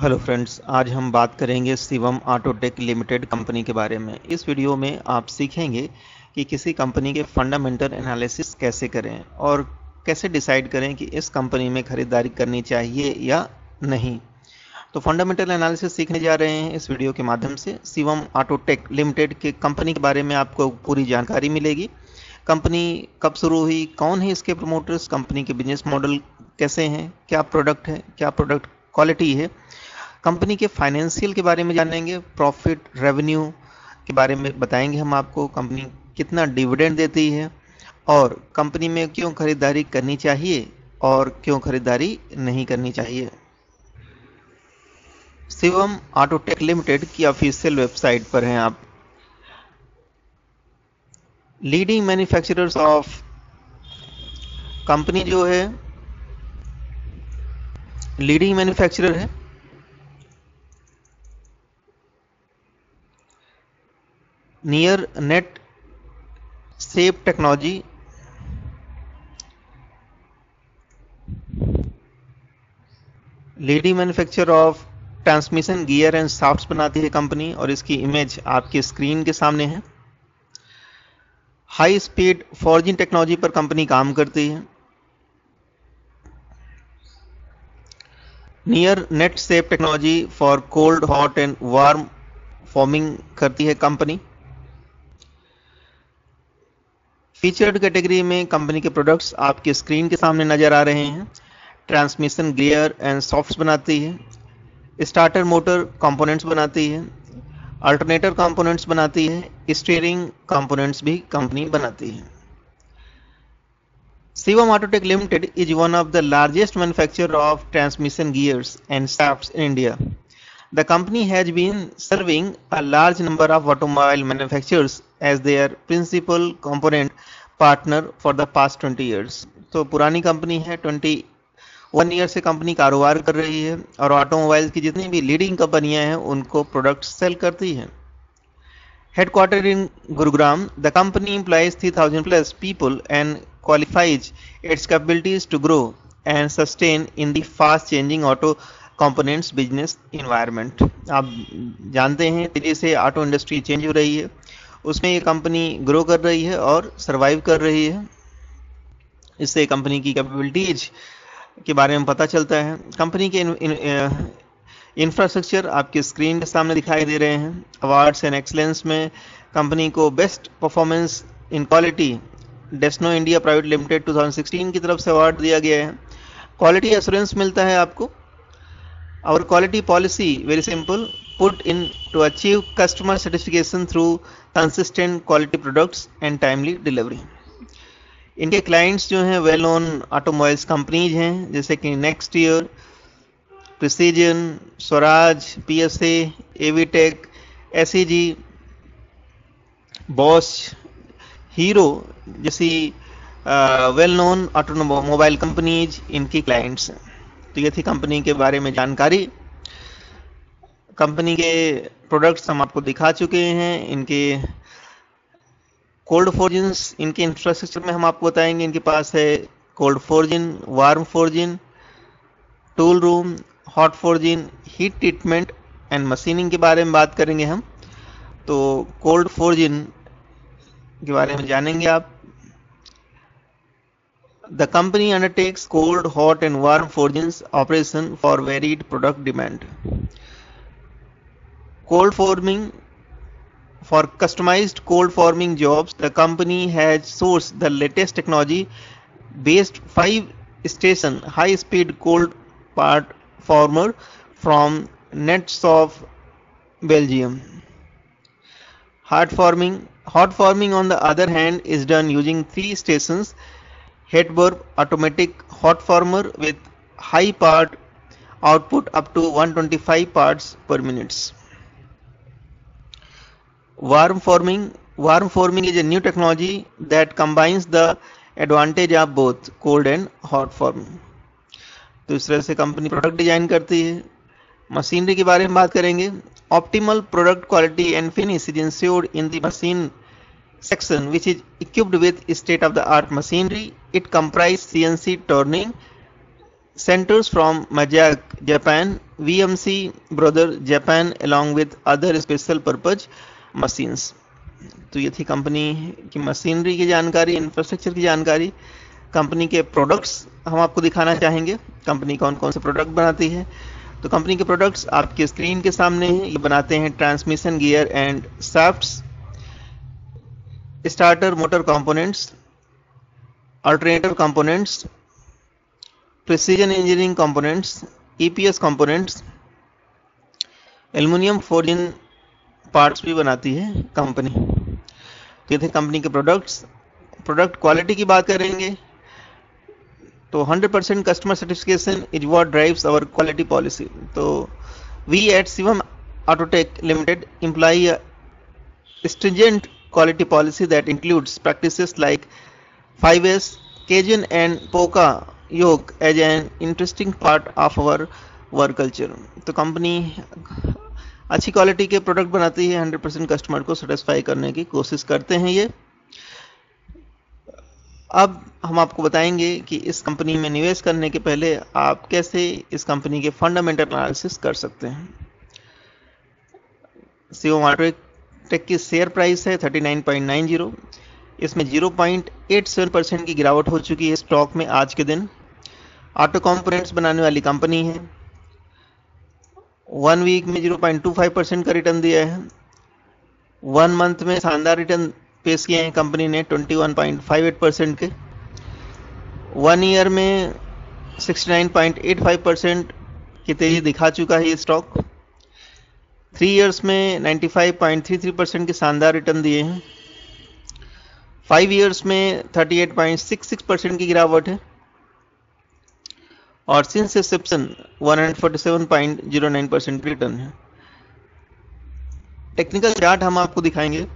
Hello friends, आज हम बात करेंगे शिवम ऑटोटेक लिमिटेड कंपनी के बारे में। इस वीडियो में आप सीखेंगे कि किसी कंपनी के फंडामेंटल एनालिसिस कैसे करें और कैसे डिसाइड करें कि इस कंपनी में खरीदारी करनी चाहिए या नहीं। तो फंडामेंटल एनालिसिस सीखने जा रहे हैं इस वीडियो के माध्यम से। शिवम ऑटोटेक लिमिटेड के कंपनी के बारे में आपको पूरी जानकारी मिलेगी। कंपनी कब शुरू हुई, कौन है इसके प्रमोटर्स, कंपनी के बिजनेस मॉडल कैसे हैं, क्या प्रोडक्ट है, क्या प्रोडक्ट क्वालिटी है, कंपनी के फाइनेंशियल के बारे में जानेंगे, प्रॉफिट रेवेन्यू के बारे में बताएंगे हम आपको, कंपनी कितना डिविडेंड देती है और कंपनी में क्यों खरीदारी करनी चाहिए और क्यों खरीदारी नहीं करनी चाहिए। शिवम ऑटोटेक लिमिटेड की ऑफिशियल वेबसाइट पर हैं आप। लीडिंग मैन्युफैक्चरर्स ऑफ कंपनी जो है लीडिंग मैन्युफैक्चरर है near net shape technology, leading manufacture of transmission gear and shafts बनाती है कंपनी और इसकी इमेज आपके स्क्रीन के सामने है। हाई स्पीड फॉर्जिंग टेक्नोलॉजी पर कंपनी काम करती है। Near net shape technology for cold, hot and warm forming करती है कंपनी। फीचर्ड कैटेगरी में कंपनी के प्रोडक्ट्स आपके स्क्रीन के सामने नजर आ रहे हैं। ट्रांसमिशन गियर एंड सॉफ्ट्स बनाती है, स्टार्टर मोटर कंपोनेंट्स बनाती है, अल्टरनेटर कंपोनेंट्स बनाती है, स्टीयरिंग कंपोनेंट्स भी कंपनी बनाती है। Shivam Autotech limited is one of the largest manufacturer of transmission gears and shafts in India. The company has been serving a large number of automobile manufacturers as their principal component partner for the past 20 years. तो पुरानी company है, 21 year से company कारोबार कर रही है और automobile की जितनी भी लीडिंग कंपनियां हैं उनको प्रोडक्ट सेल करती हैं। Headquartered in Gurugram, the company employs 3000 plus people and qualifies its capabilities to grow and sustain in the fast changing auto components business environment. आप जानते हैं तेजी से ऑटो इंडस्ट्री चेंज हो रही है, उसमें ये कंपनी ग्रो कर रही है और सरवाइव कर रही है। इससे कंपनी की कैपेबिलिटीज के बारे में पता चलता है। कंपनी के इंफ्रास्ट्रक्चर आपके स्क्रीन के सामने दिखाई दे रहे हैं। अवार्ड्स एंड एक्सेलेंस में कंपनी को बेस्ट परफॉर्मेंस इन क्वालिटी डेस्नो इंडिया प्राइवेट लिमिटेड 2016 की तरफ से अवार्ड दिया गया है। क्वालिटी एश्योरेंस मिलता है आपको। Our quality policy very simple, put in to achieve customer satisfaction through consistent quality products and timely delivery. इनके clients जो हैं well known automobiles companies हैं जैसे कि Next Year, Precision, Swaraj, PSA, Avtek, SEG, Bosch, Hero जैसी well known automobile companies इनकी clients हैं। तो ये थी कंपनी के बारे में जानकारी। कंपनी के प्रोडक्ट्स हम आपको दिखा चुके हैं, इनके कोल्ड फोर्जिंग्स, इनके इंफ्रास्ट्रक्चर में हम आपको बताएंगे। इनके पास है cold forging, warm forging, tool room, hot forging, heat treatment and machining के बारे में बात करेंगे हम। तो कोल्ड फोर्जिंग के बारे में जानेंगे आप। The company undertakes cold, hot and warm forgings operation for varied product demand. Cold forming, for customized cold forming jobs, the company has sourced the latest technology based 5-station high-speed cold part former from Nets of Belgium. Hot forming on the other hand is done using 3 stations. Heat burp automatic hot former with high part output up to 125 parts per minutes. Warm forming is a new technology that combines the advantage of both cold and hot forming. तो इस तरह से company product design करती है। Machinery के बारे में बात करेंगे। Optimal product quality and finish is ensured in the machine section which is equipped with state of the art machinery. It comprises CNC turning Centers from Majak, Japan, VMC, Brother, Japan, along with other special purpose machines. तो ये थी company की machinery की जानकारी, infrastructure की जानकारी, company के products हम आपको दिखाना चाहेंगे, कंपनी कौन कौन से प्रोडक्ट बनाती है। तो कंपनी के प्रोडक्ट्स आपके स्क्रीन के सामने हैं। ये बनाते हैं transmission gear and shafts, starter motor components, alternator components, precision engineering components, EPS components, aluminium forging parts भी बनाती है कंपनी। तो ये थे कंपनी के प्रोडक्ट्स। प्रोडक्ट क्वालिटी की बात करेंगे तो 100% customer satisfaction is what drives our quality policy. तो we at Shivam Autotech limited employ a stringent quality policy that includes practices like 5S, Cajun and Poka Yoke as an interesting part of our work culture। तो company अच्छी quality के product बनाती है, 100% customer को satisfy करने की कोशिश करते हैं ये। अब हम आपको बताएंगे कि इस कंपनी में निवेश करने के पहले आप कैसे इस कंपनी के फंडामेंटल एनालिसिस कर सकते हैं। शिवम ऑटोटेक की शेयर प्राइस है 39.90, इसमें 0.87% की गिरावट हो चुकी है स्टॉक में आज के दिन। ऑटो कंपोनेंट्स बनाने वाली कंपनी है, 1 वीक में 0.25% का रिटर्न दिया है, 1 मंथ में शानदार रिटर्न पेश किए हैं कंपनी ने 21.58% के, 1 ईयर में 69.85% की तेजी दिखा चुका है ये स्टॉक, 3 इयर्स में 95.33% के शानदार रिटर्न दिए हैं, 5 इयर्स में 38.66% की गिरावट है और सिंस इंसेप्शन 147.09% की रिटर्न है। टेक्निकल चार्ट हम आपको दिखाएंगे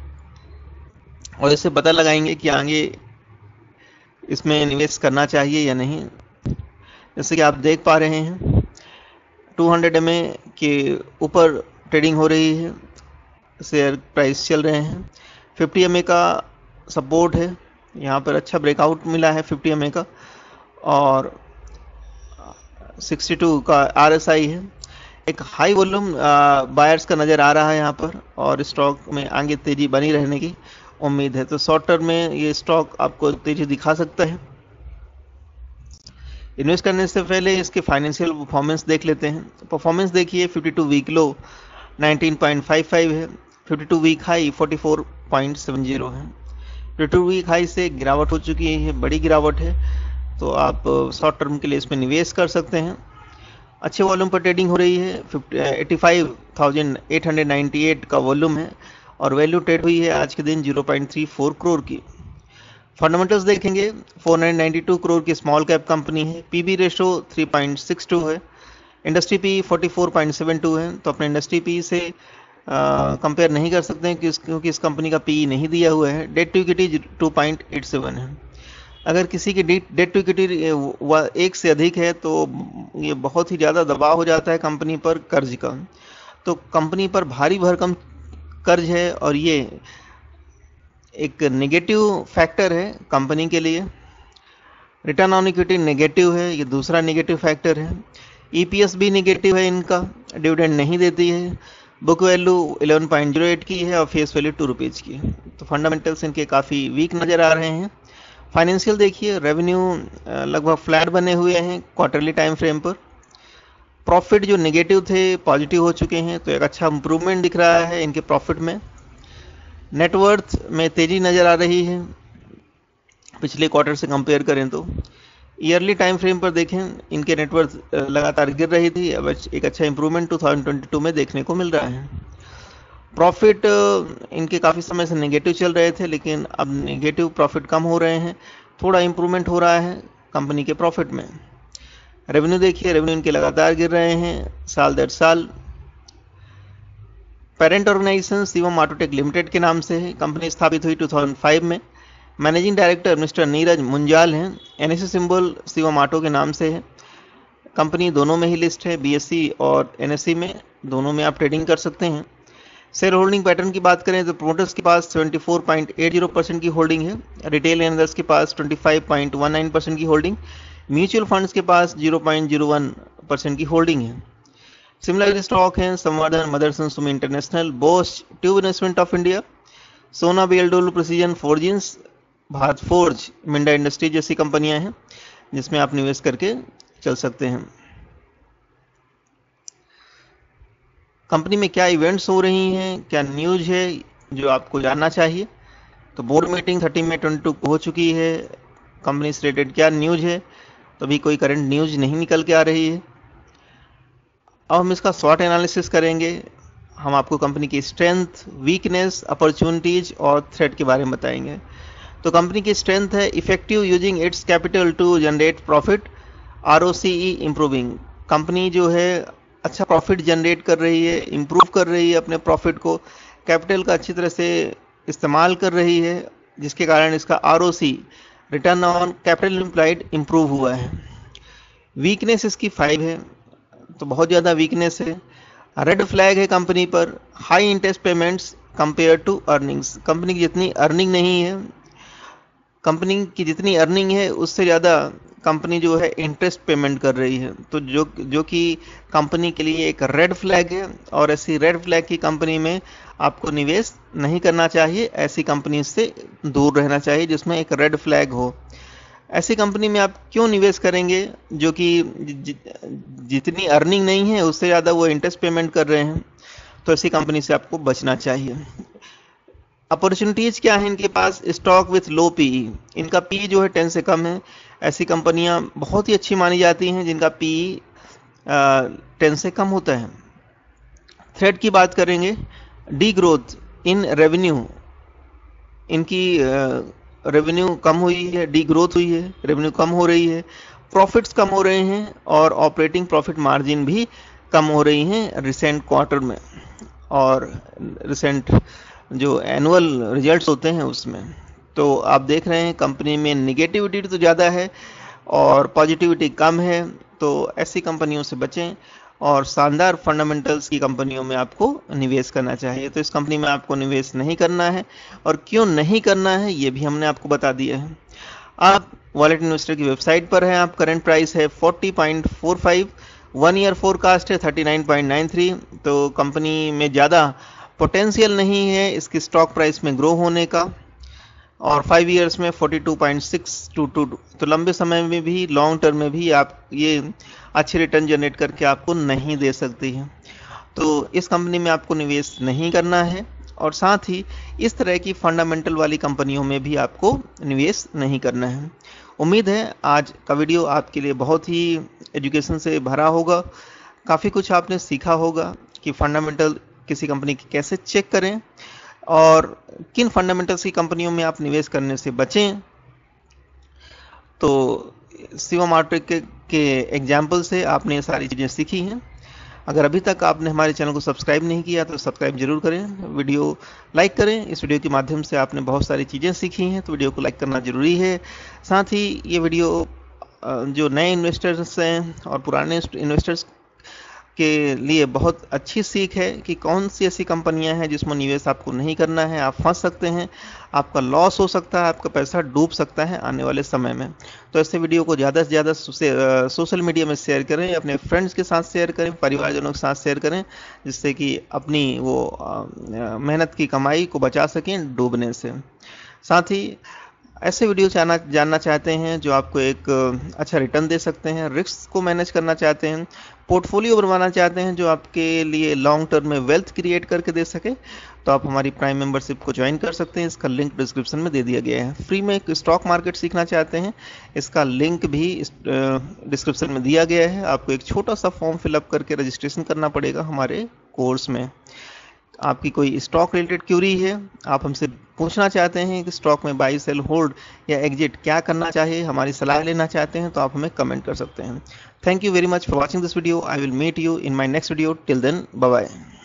और इससे पता लगाएंगे कि आगे इसमें निवेश करना चाहिए या नहीं। जैसे कि आप देख पा रहे हैं 200 MA के ऊपर ट्रेडिंग हो रही है, शेयर प्राइस चल रहे हैं, 50 MA का सपोर्ट है, यहाँ पर अच्छा ब्रेकआउट मिला है 50 MA का और 62 का RSI है। एक हाई वॉल्यूम बायर्स का नज़र आ रहा है यहाँ पर और स्टॉक में आगे तेज़ी बनी रहने की उम्मीद है। तो शॉर्ट टर्म में ये स्टॉक आपको तेज़ी दिखा सकता है। इन्वेस्ट करने से पहले इसके फाइनेंशियल परफॉर्मेंस देख लेते हैं। परफॉर्मेंस देखिए 52 वीक लो 19.55 है, 52 वीक हाई 44.70 है, 52 वीक हाई से गिरावट हो चुकी है, बड़ी गिरावट है। तो आप शॉर्ट टर्म के लिए इसमें निवेश कर सकते हैं। अच्छे वॉल्यूम पर ट्रेडिंग हो रही है, 85,898 का वॉल्यूम है और वैल्यू ट्रेड हुई है आज के दिन 0.34 करोड़ की। फंडामेंटल्स देखेंगे 492 करोड़ की स्मॉल कैप कंपनी है, पीबी रेशो 3.62 है, इंडस्ट्री पी 44.72 है। तो अपने इंडस्ट्री पी से कंपेयर नहीं कर सकते हैं क्योंकि इस कंपनी का पी नहीं दिया हुआ है। डेट टू इक्विटी 2.87 है। अगर किसी की डेट टू इक्विटी 1 से अधिक है तो ये बहुत ही ज़्यादा दबाव हो जाता है कंपनी पर कर्ज का। तो कंपनी पर भारी भरकम कर्ज है और ये एक नेगेटिव फैक्टर है कंपनी के लिए। रिटर्न ऑन इक्विटी नेगेटिव है, ये दूसरा नेगेटिव फैक्टर है। ईपीएस भी नेगेटिव है इनका, डिविडेंड नहीं देती है। बुक वैल्यू 11.08 की है और फेस वैल्यू 2 रुपीज़ की है। तो फंडामेंटल्स इनके काफ़ी वीक नज़र आ रहे हैं। फाइनेंशियल देखिए, रेवेन्यू लगभग फ्लैट बने हुए हैं क्वार्टरली टाइम फ्रेम पर। प्रॉफिट जो नेगेटिव थे पॉजिटिव हो चुके हैं, तो एक अच्छा इंप्रूवमेंट दिख रहा है इनके प्रॉफिट में। नेटवर्थ में तेज़ी नज़र आ रही है पिछले क्वार्टर से कंपेयर करें तो। ईयरली टाइम फ्रेम पर देखें इनके नेटवर्थ लगातार गिर रही थी, अब एक अच्छा इंप्रूवमेंट 2022 में देखने को मिल रहा है। प्रॉफिट इनके काफ़ी समय से नेगेटिव चल रहे थे लेकिन अब नेगेटिव प्रॉफिट कम हो रहे हैं, थोड़ा इंप्रूवमेंट हो रहा है कंपनी के प्रॉफिट में। रेवेन्यू देखिए, रेवेन्यू इनके लगातार गिर रहे हैं साल दर साल। Parent organisation Shivam Autotech limited के नाम से है, कंपनी स्थापित हुई 2005 में। Managing director mister Neeraj Munjal हैं। NSE सिंबल शिवम ऑटो के नाम से है, कंपनी दोनों में ही लिस्ट है, BSE और NSE में, दोनों में आप ट्रेडिंग कर सकते हैं। शेयर होल्डिंग पैटर्न की बात करें तो प्रोमोटर्स के पास 74.80% की होल्डिंग है, रिटेल इन्वेस्टर्स के पास 25.19% की होल्डिंग, म्यूचुअल फंड्स के पास 0.01% की होल्डिंग है। सिमिलर स्टॉक हैं Samvardhana, Motherson, Sumi international, Bosch, tube investment of India, Sona, बेल्डोल, precision forgings, Bharat forge, Minda industry जैसी कंपनियां हैं जिसमें आप निवेश करके चल सकते हैं। कंपनी में क्या इवेंट्स हो रही हैं, क्या न्यूज है जो आपको जानना चाहिए। तो बोर्ड मीटिंग 30 मई 2022 हो चुकी है। कंपनी से रिलेटेड क्या न्यूज है, तो अभी कोई करंट न्यूज नहीं निकल के आ रही है। अब हम इसका शॉर्ट एनालिसिस करेंगे। हम आपको कंपनी की स्ट्रेंथ, वीकनेस, अपॉर्चुनिटीज और थ्रेट के बारे में बताएंगे। तो कंपनी की स्ट्रेंथ है effective using its capital to generate profit, ROCE improving. Company जो है अच्छा प्रॉफिट जनरेट कर रही है, इम्प्रूव कर रही है अपने प्रॉफिट को, कैपिटल का अच्छी तरह से इस्तेमाल कर रही है, जिसके कारण इसका ROCE return on capital employed improve हुआ है। वीकनेस इसकी 5 है, तो बहुत ज़्यादा वीकनेस है। रेड फ्लैग है कंपनी पर high interest payments compare to earnings. Company की जितनी अर्निंग नहीं है, कंपनी की जितनी अर्निंग है उससे ज़्यादा कंपनी जो है इंटरेस्ट पेमेंट कर रही है, तो जो कि कंपनी के लिए एक रेड फ्लैग है। और ऐसी रेड फ्लैग की कंपनी में आपको निवेश नहीं करना चाहिए, ऐसी कंपनी से दूर रहना चाहिए जिसमें एक रेड फ्लैग हो। ऐसी कंपनी में आप क्यों निवेश करेंगे जो कि जितनी अर्निंग नहीं है उससे ज़्यादा वो इंटरेस्ट पेमेंट कर रहे हैं, तो ऐसी कंपनी से आपको बचना चाहिए। अपॉर्चुनिटीज़ क्या है इनके पास, स्टॉक विथ लो PE। इनका PE जो है 10 से कम है। ऐसी कंपनियां बहुत ही अच्छी मानी जाती हैं जिनका PE 10 से कम होता है। थ्रेड की बात करेंगे, डी ग्रोथ इन रेवेन्यू। इनकी रेवेन्यू कम हुई है, डी ग्रोथ हुई है, रेवेन्यू कम हो रही है, प्रॉफिट्स कम हो रहे हैं और ऑपरेटिंग प्रॉफिट मार्जिन भी कम हो रही हैं रिसेंट क्वार्टर में और रिसेंट जो एनुअल रिजल्ट्स होते हैं उसमें। तो आप देख रहे हैं कंपनी में निगेटिविटी तो ज़्यादा है और पॉजिटिविटी कम है, तो ऐसी कंपनियों से बचें और शानदार फंडामेंटल्स की कंपनियों में आपको निवेश करना चाहिए। तो इस कंपनी में आपको निवेश नहीं करना है और क्यों नहीं करना है ये भी हमने आपको बता दिया है। आप वॉलेट इन्वेस्टर की वेबसाइट पर हैं, आप करंट प्राइस है 40.45, 1 ईयर फोरकास्ट है 39.93। तो कंपनी में ज़्यादा पोटेंशियल नहीं है इसकी स्टॉक प्राइस में ग्रो होने का, और 5 ईयर्स में 42.622, तो लंबे समय में भी, लॉन्ग टर्म में भी आप ये अच्छे रिटर्न जनरेट करके आपको नहीं दे सकती है। तो इस कंपनी में आपको निवेश नहीं करना है और साथ ही इस तरह की फंडामेंटल वाली कंपनियों में भी आपको निवेश नहीं करना है। उम्मीद है आज का वीडियो आपके लिए बहुत ही एजुकेशन से भरा होगा, काफ़ी कुछ आपने सीखा होगा कि फंडामेंटल किसी कंपनी की कैसे चेक करें और किन फंडामेंटल्स की कंपनियों में आप निवेश करने से बचें। तो शिवम ऑटोटेक के एग्जाम्पल से आपने ये सारी चीज़ें सीखी हैं। अगर अभी तक आपने हमारे चैनल को सब्सक्राइब नहीं किया तो सब्सक्राइब जरूर करें, वीडियो लाइक करें। इस वीडियो के माध्यम से आपने बहुत सारी चीज़ें सीखी हैं, तो वीडियो को लाइक करना ज़रूरी है। साथ ही ये वीडियो जो नए इन्वेस्टर्स हैं और पुराने इन्वेस्टर्स के लिए बहुत अच्छी सीख है कि कौन सी ऐसी कंपनियां हैं जिसमें निवेश आपको नहीं करना है, आप फंस सकते हैं, आपका लॉस हो सकता है, आपका पैसा डूब सकता है आने वाले समय में। तो ऐसे वीडियो को ज़्यादा से ज़्यादा सोशल मीडिया में शेयर करें, अपने फ्रेंड्स के साथ शेयर करें, परिवारजनों के साथ शेयर करें, जिससे कि अपनी वो मेहनत की कमाई को बचा सकें डूबने से। साथ ही ऐसे वीडियो जानना चाहते हैं जो आपको एक अच्छा रिटर्न दे सकते हैं, रिस्क को मैनेज करना चाहते हैं, पोर्टफोलियो बनवाना चाहते हैं जो आपके लिए लॉन्ग टर्म में वेल्थ क्रिएट करके दे सके, तो आप हमारी प्राइम मेंबरशिप को ज्वाइन कर सकते हैं। इसका लिंक डिस्क्रिप्शन में दे दिया गया है। फ्री में स्टॉक मार्केट सीखना चाहते हैं, इसका लिंक भी डिस्क्रिप्शन में दिया गया है। आपको एक छोटा सा फॉर्म फिलअप करके रजिस्ट्रेशन करना पड़ेगा हमारे कोर्स में। आपकी कोई स्टॉक रिलेटेड क्यूरी है, आप हमसे पूछना चाहते हैं कि स्टॉक में बाई, सेल, होल्ड या एग्जिट क्या करना चाहिए, हमारी सलाह लेना चाहते हैं, तो आप हमें कमेंट कर सकते हैं। Thank you very much for watching this video. I will meet you in my next video. Till then bye bye.